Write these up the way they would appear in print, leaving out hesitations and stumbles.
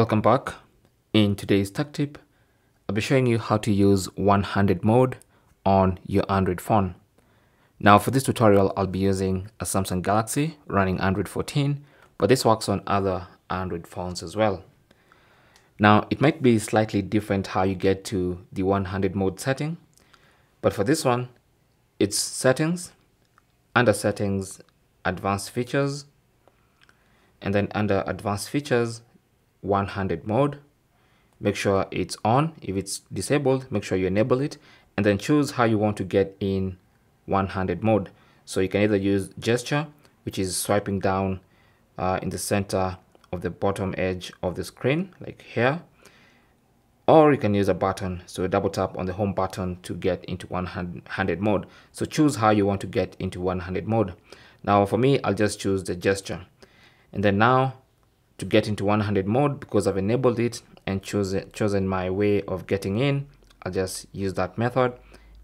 Welcome back. In today's tech tip, I'll be showing you how to use 100 mode on your Android phone. Now for this tutorial, I'll be using a Samsung Galaxy running Android 14, but this works on other Android phones as well. Now it might be slightly different how you get to the 100 mode setting, but for this one, it's settings, under settings, advanced features, and then under advanced features, 100 mode. Make sure it's on. If it's disabled, make sure you enable it, and then choose how you want to get in 100 mode. So you can either use gesture, which is swiping down in the center of the bottom edge of the screen, like here, or you can use a button. So double tap on the home button to get into 100 mode. So choose how you want to get into 100 mode. Now for me, I'll just choose the gesture, and then now to get into 100 mode, because I've enabled it and chosen my way of getting in, I'll just use that method,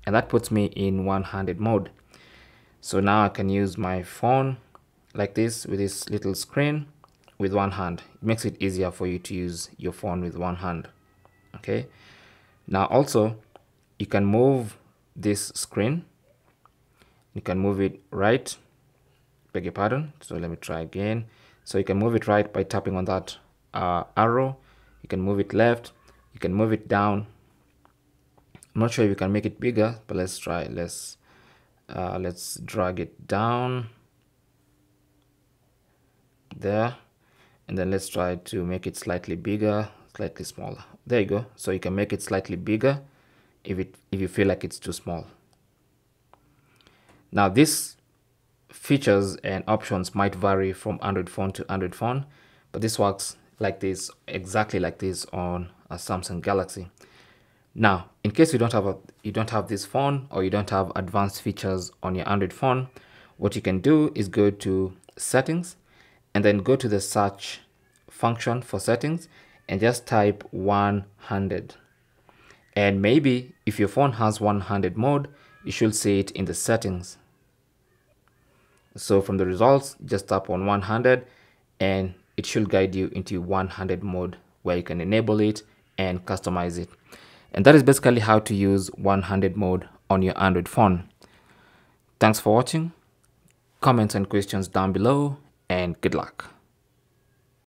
and that puts me in 100 mode. So now I can use my phone like this with this little screen with one hand. It makes it easier for you to use your phone with one hand. Okay, now also you can move this screen, you can move it right, beg your pardon, so let me try again. So you can move it right by tapping on that arrow. You can move it left. You can move it down. I'm not sure if you can make it bigger, but let's try. Let's drag it down there, and then let's try to make it slightly bigger, slightly smaller. There you go. So you can make it slightly bigger if you feel like it's too small. Now this features and options might vary from Android phone to Android phone, but this works like this, exactly like this on a Samsung Galaxy. Now, in case you don't have this phone, or you don't have advanced features on your Android phone, what you can do is go to settings, and then go to the search function for settings, and just type 100. And maybe if your phone has 100 mode, you should see it in the settings. So from the results, just tap on 100 and it should guide you into 100 mode, where you can enable it and customize it. And that is basically how to use 100 mode on your Android phone. Thanks for watching. Comments and questions down below, and good luck.